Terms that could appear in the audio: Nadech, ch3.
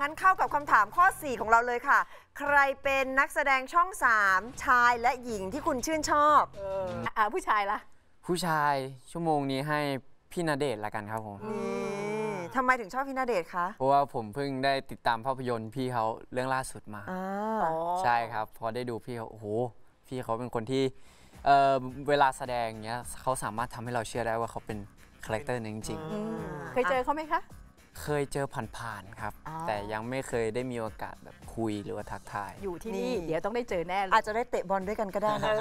งั้นเข้ากับคำถามข้อ4ของเราเลยค่ะใครเป็นนักแสดงช่อง3ชายและหญิงที่คุณชื่นชอบผู้ชายล่ะผู้ชายชั่วโมงนี้ให้พี่ณเดชน์ละกันครับผมทำไมถึงชอบพี่ณเดชน์คะเพราะว่าผมเพิ่งได้ติดตามภาพยนตร์พี่เขาเรื่องล่าสุดมาใช่ครับพอได้ดูพี่เขาโอ้โหพี่เขาเป็นคนที่เวลาแสดงเนี้ยเขาสามารถทำให้เราเชื่อได้ว่าเขาเป็นคาแรคเตอร์นึงจริงๆเคยเจอเขาไหมคะเคยเจอผ่านๆครับแต่ยังไม่เคยได้มีโอกาสแบบคุยหรือว่าทักทายอยู่ที่นี่เดี๋ยวต้องได้เจอแน่เลยอาจจะได้เตะบอลด้วยกันก็ได้นะ